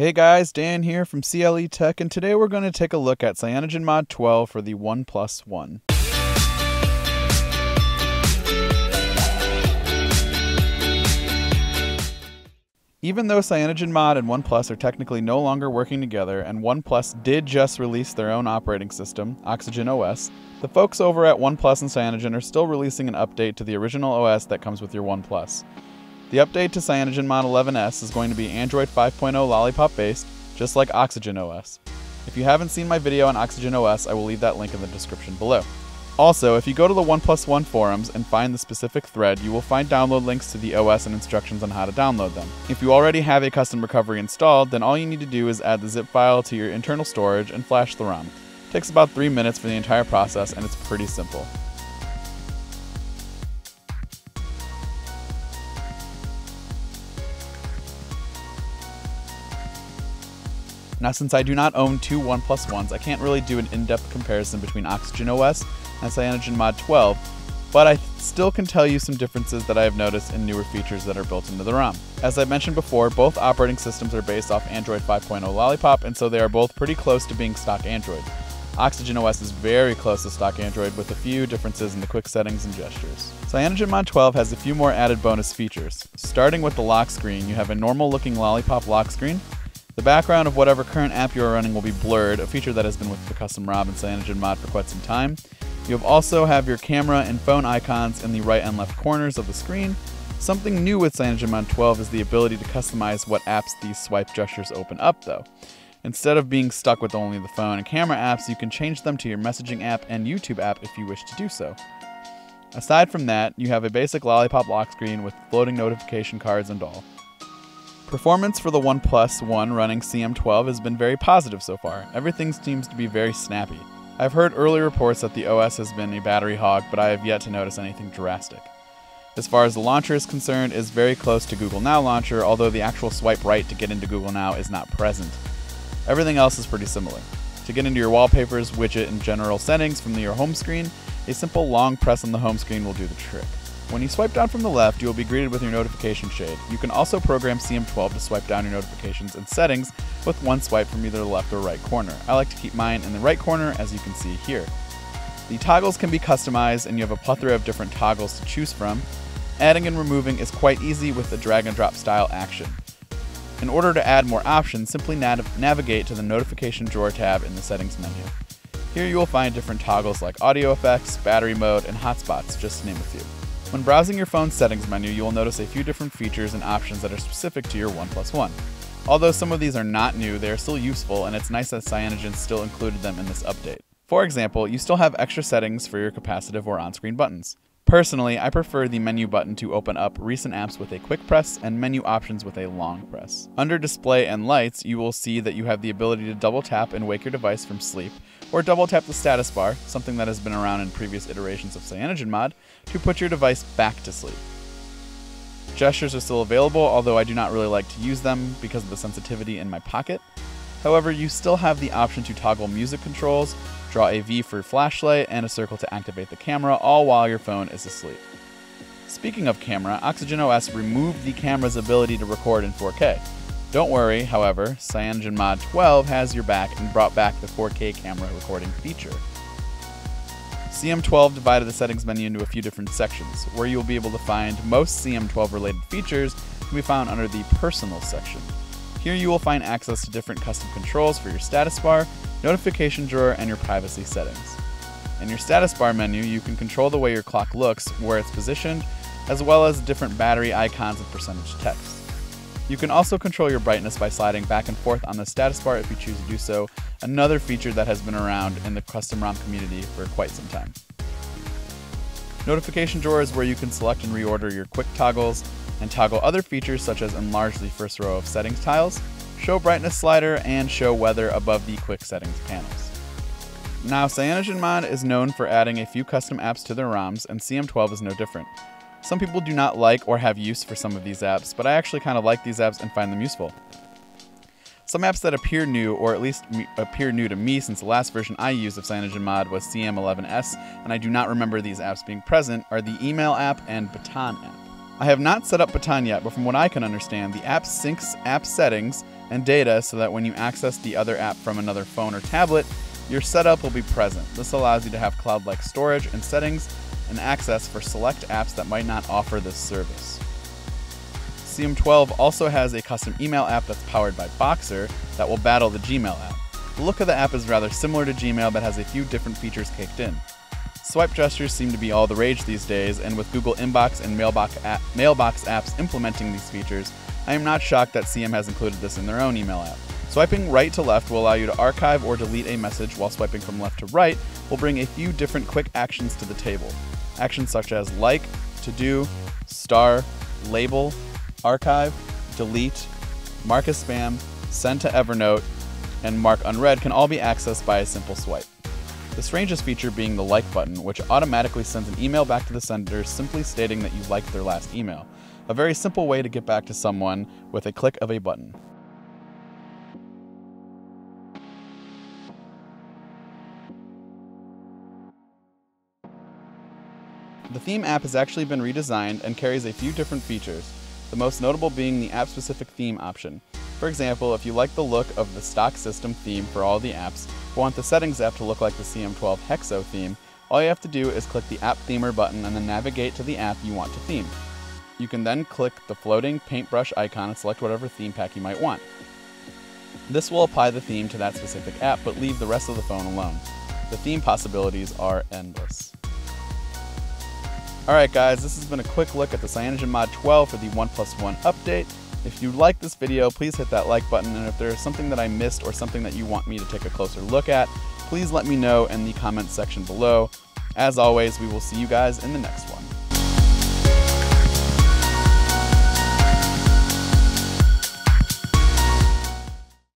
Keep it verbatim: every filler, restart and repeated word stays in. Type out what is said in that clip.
Hey guys, Dan here from C L E Tech, and today we're going to take a look at CyanogenMod twelve for the OnePlus One. Even though CyanogenMod and OnePlus are technically no longer working together, and OnePlus did just release their own operating system, Oxygen O S, the folks over at OnePlus and Cyanogen are still releasing an update to the original O S that comes with your OnePlus. The update to CyanogenMod eleven S is going to be Android five point oh Lollipop based, just like Oxygen O S. If you haven't seen my video on Oxygen O S, I will leave that link in the description below. Also, if you go to the OnePlus One forums and find the specific thread, you will find download links to the O S and instructions on how to download them. If you already have a custom recovery installed, then all you need to do is add the zip file to your internal storage and flash the ROM. It takes about three minutes for the entire process, and it's pretty simple. Now, since I do not own two OnePlus Ones, I can't really do an in-depth comparison between Oxygen O S and CyanogenMod twelve, but I still can tell you some differences that I have noticed in newer features that are built into the ROM. As I mentioned before, both operating systems are based off Android five point oh Lollipop, and so they are both pretty close to being stock Android. Oxygen O S is very close to stock Android, with a few differences in the quick settings and gestures. CyanogenMod twelve has a few more added bonus features. Starting with the lock screen, you have a normal-looking Lollipop lock screen. The background of whatever current app you are running will be blurred, a feature that has been with the custom ROM and CyanogenMod for quite some time. You also have your camera and phone icons in the right and left corners of the screen. Something new with CyanogenMod twelve is the ability to customize what apps these swipe gestures open up, though. Instead of being stuck with only the phone and camera apps, you can change them to your messaging app and YouTube app if you wish to do so. Aside from that, you have a basic Lollipop lock screen with floating notification cards and all. Performance for the OnePlus One running C M twelve has been very positive so far. Everything seems to be very snappy. I've heard early reports that the O S has been a battery hog, but I have yet to notice anything drastic. As far as the launcher is concerned, it is very close to Google Now launcher, although the actual swipe right to get into Google Now is not present. Everything else is pretty similar. To get into your wallpapers, widget, and general settings from your home screen, a simple long press on the home screen will do the trick. When you swipe down from the left, you will be greeted with your notification shade. You can also program C M twelve to swipe down your notifications and settings with one swipe from either the left or right corner. I like to keep mine in the right corner, as you can see here. The toggles can be customized, and you have a plethora of different toggles to choose from. Adding and removing is quite easy with the drag and drop style action. In order to add more options, simply nav- navigate to the notification drawer tab in the settings menu. Here you will find different toggles like audio effects, battery mode, and hotspots, just to name a few. When browsing your phone's settings menu, you will notice a few different features and options that are specific to your OnePlus One. Although some of these are not new, they are still useful, and it's nice that Cyanogen still included them in this update. For example, you still have extra settings for your capacitive or on-screen buttons. Personally, I prefer the menu button to open up recent apps with a quick press and menu options with a long press. Under display and lights, you will see that you have the ability to double tap and wake your device from sleep, or double tap the status bar, something that has been around in previous iterations of CyanogenMod, to put your device back to sleep. Gestures are still available, although I do not really like to use them because of the sensitivity in my pocket. However, you still have the option to toggle music controls, draw a V for flashlight, and a circle to activate the camera, all while your phone is asleep. Speaking of camera, Oxygen O S removed the camera's ability to record in four K. Don't worry, however, CyanogenMod twelve has your back and brought back the four K camera recording feature. C M twelve divided the settings menu into a few different sections, where you will be able to find most C M twelve related features can be found under the Personal section. Here you will find access to different custom controls for your status bar, notification drawer, and your privacy settings. In your status bar menu, you can control the way your clock looks, where it's positioned, as well as different battery icons and percentage text. You can also control your brightness by sliding back and forth on the status bar if you choose to do so, another feature that has been around in the custom ROM community for quite some time. Notification drawer is where you can select and reorder your quick toggles and toggle other features such as enlarge the first row of settings tiles, show brightness slider, and show weather above the quick settings panels. Now, CyanogenMod is known for adding a few custom apps to their ROMs, and C M twelve is no different. Some people do not like or have use for some of these apps, but I actually kind of like these apps and find them useful. Some apps that appear new, or at least me, appear new to me since the last version I used of CyanogenMod was C M eleven S, and I do not remember these apps being present, are the Email app and Baton app. I have not set up Baton yet, but from what I can understand, the app syncs app settings and data so that when you access the other app from another phone or tablet, your setup will be present. This allows you to have cloud-like storage and settings and access for select apps that might not offer this service. C M twelve also has a custom email app that's powered by Boxer that will battle the Gmail app. The look of the app is rather similar to Gmail but has a few different features kicked in. Swipe gestures seem to be all the rage these days, and with Google Inbox and Mailbox, app, Mailbox apps implementing these features, I am not shocked that C M has included this in their own email app. Swiping right to left will allow you to archive or delete a message, while swiping from left to right will bring a few different quick actions to the table. Actions such as like, to do, star, label, archive, delete, mark as spam, send to Evernote, and mark unread can all be accessed by a simple swipe. The strangest feature being the like button, which automatically sends an email back to the sender simply stating that you liked their last email. A very simple way to get back to someone with a click of a button. The Theme app has actually been redesigned and carries a few different features, the most notable being the app-specific theme option. For example, if you like the look of the stock system theme for all the apps, but want the Settings app to look like the C M twelve Hexo theme, all you have to do is click the App Themer button and then navigate to the app you want to theme. You can then click the floating paintbrush icon and select whatever theme pack you might want. This will apply the theme to that specific app, but leave the rest of the phone alone. The theme possibilities are endless. Alright guys, this has been a quick look at the CyanogenMod twelve for the OnePlus One update. If you like this video, please hit that like button, and if there is something that I missed or something that you want me to take a closer look at, please let me know in the comments section below. As always, we will see you guys in the next one.